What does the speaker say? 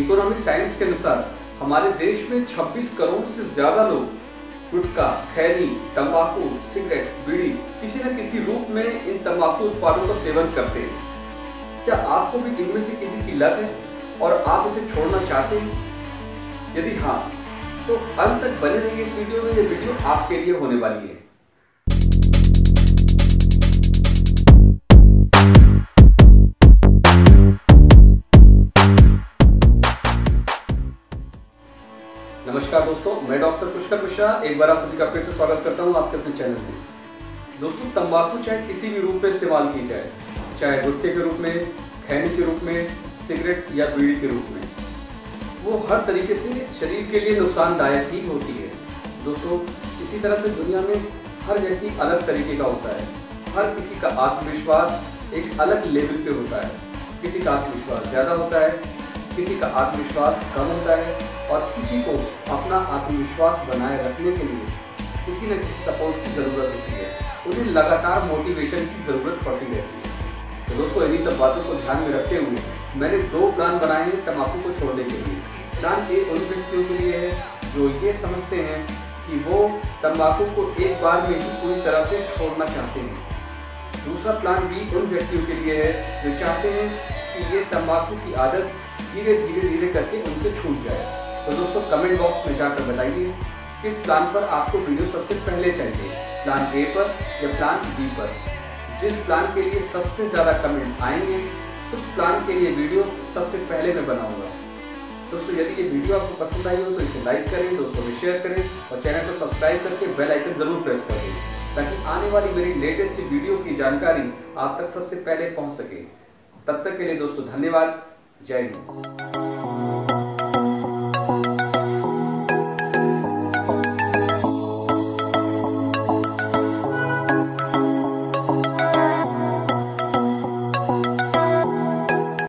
Economic times के अनुसार हमारे देश में 26 करोड़ से ज्यादा लोग गुटखा, खैनी, तंबाकू, सिगरेट, बीड़ी किसी न किसी रूप में इन तंबाकू उत्पादों का सेवन करते हैं। क्या आपको भी इनमें से किसी की लत है और आप इसे छोड़ना चाहते हैं? यदि हाँ, तो अंत तक बने रहिए इस वीडियो में। ये वीडियो आपके लिए होने वाली है। नमस्कार दोस्तों, मैं डॉक्टर पुष्कर मिश्रा एक बार आप सभी का फिर से स्वागत करता हूं आपके अपने चैनल में। दोस्तों, तंबाकू चाहे किसी भी रूप में इस्तेमाल की जाए, चाहे गुटखे के रूप में, खैनी के रूप में, सिगरेट या बीड़ी के रूप में, वो हर तरीके से शरीर के लिए नुकसानदायक ही होती है। दोस्तों, इसी तरह से दुनिया में हर व्यक्ति अलग तरीके का होता है। हर किसी का आत्मविश्वास एक अलग लेवल पर होता है। किसी का आत्मविश्वास ज़्यादा होता है, किसी का आत्मविश्वास कम होता है और किसी को अपना आत्मविश्वास बनाए रखने के लिए किसी न किसी सपोर्ट की ज़रूरत होती है। उन्हें लगातार मोटिवेशन की ज़रूरत पड़ती रहती है। तो दोस्तों, इन्हीं सब बातों को ध्यान में रखते हुए मैंने दो प्लान बनाए हैं तम्बाकू को छोड़ने के लिए। प्लान ए उन व्यक्तियों के लिए है जो ये समझते हैं कि वो तम्बाकू को एक बार में ही पूरी तरह से छोड़ना चाहते हैं। दूसरा प्लान बी उन व्यक्तियों के लिए है जो चाहते हैं कि ये तम्बाकू की आदत धीरे धीरे करके उनसे छूट जाए। तो दोस्तों, कमेंट बॉक्स में जाकर बताइए किस प्लान पर आपको वीडियो सबसे पहले चाहिए, प्लान ए पर या प्लान बी पर। जिस प्लान के लिए सबसे ज़्यादा कमेंट आएंगे उस प्लान के लिए वीडियो सबसे पहले मैं बनाऊंगा। दोस्तों, यदि ये वीडियो आपको पसंद आई हो तो इसे लाइक करें, दोस्तों में शेयर करें और चैनल को सब्सक्राइब करके बेल आइकन ज़रूर प्रेस कर दें ताकि आने वाली मेरी लेटेस्ट वीडियो की जानकारी आप तक सबसे पहले पहुँच सके। तब तक के लिए दोस्तों धन्यवाद। जय हिंद।